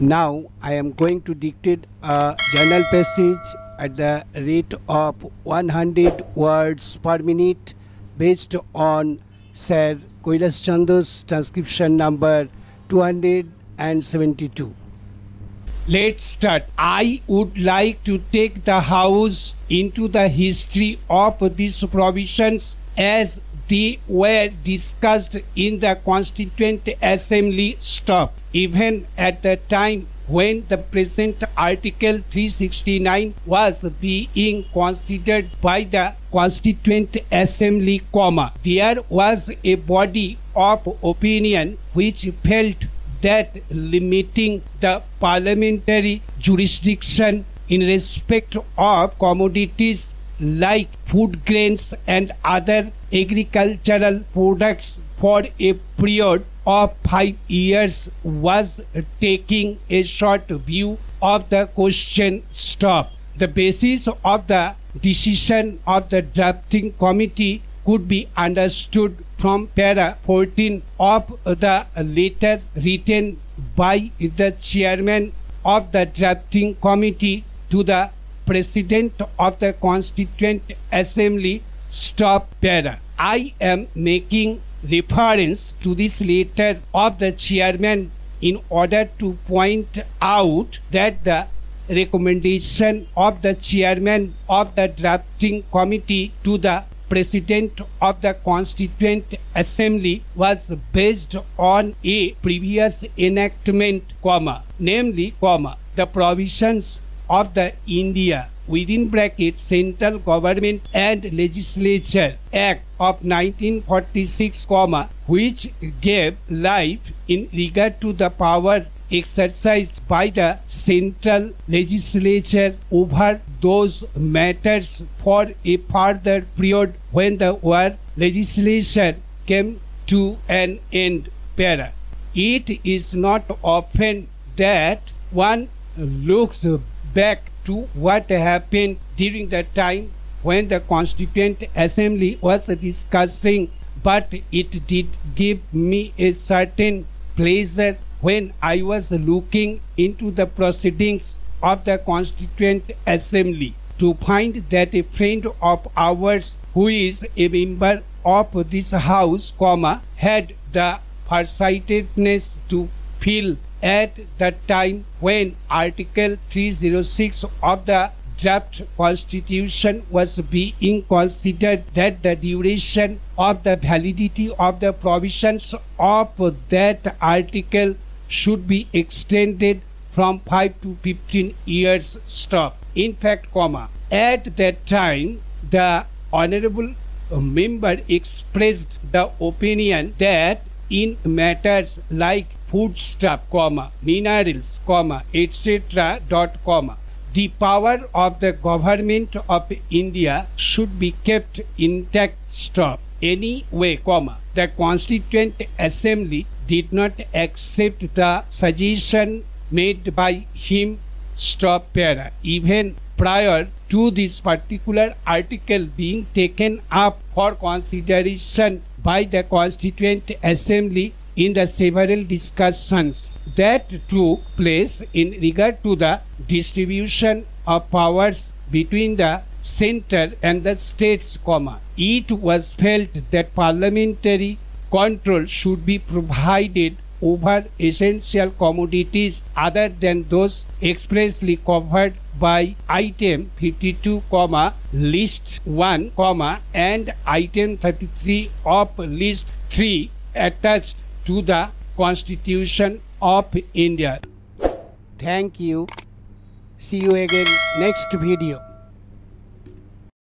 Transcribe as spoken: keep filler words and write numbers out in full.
Now I am going to dictate a journal passage at the rate of one hundred words per minute based on Sir Kailash Chandra's transcription number two hundred seventy-two. Let's start. I would like to take the House into the history of these provisions as they were discussed in the Constituent Assembly stuff, even at the time when the present Article three sixty-nine was being considered by the Constituent Assembly, comma, there was a body of opinion which felt that limiting the parliamentary jurisdiction in respect of commodities like food grains and other agricultural products for a period of five years was taking a short view of the question. Stop. The basis of the decision of the drafting committee could be understood from para fourteen of the letter written by the chairman of the drafting committee to the President of the Constituent Assembly, stop para. I am making reference to this letter of the chairman in order to point out that the recommendation of the chairman of the drafting committee to the President of the Constituent Assembly was based on a previous enactment, comma, namely, comma, the provisions of the India within bracket Central Government and Legislature Act of nineteen forty-six, comma, which gave life in regard to the power exercised by the Central Legislature over those matters for a further period when the war legislation came to an end, para. It is not often that one looks back to what happened during the time when the Constituent Assembly was discussing, but it did give me a certain pleasure when I was looking into the proceedings of the Constituent Assembly to find that a friend of ours who is a member of this House, comma, had the farsightedness to feel at the time when Article three oh six of the draft Constitution was being considered, that the duration of the validity of the provisions of that article should be extended from five to fifteen years. Stop. In fact, comma, at that time the honorable member expressed the opinion that in matters like foodstuff, comma, minerals, comma, et cetera, dot, comma, the power of the government of India should be kept intact, stop. Anyway, comma, the Constituent Assembly did not accept the suggestion made by him, stop, para. Even prior to this particular article being taken up for consideration by the Constituent Assembly, in the several discussions that took place in regard to the distribution of powers between the center and the states, comma, it was felt that parliamentary control should be provided over essential commodities other than those expressly covered by item fifty-two, comma, list one, comma, and item thirty-three of list three attached to the Constitution of India. Thank you. See you again next video.